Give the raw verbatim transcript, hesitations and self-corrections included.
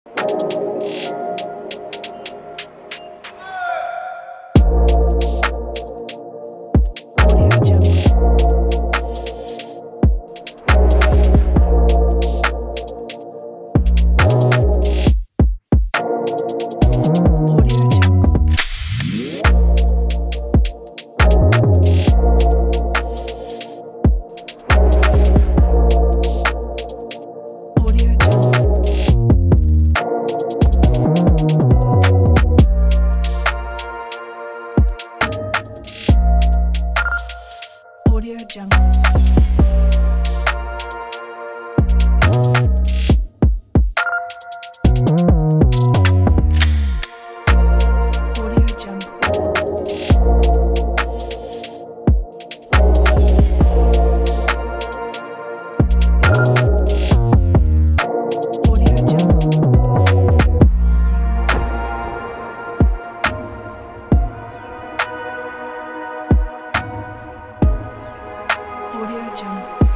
Audio Jungle. Audio Jungle.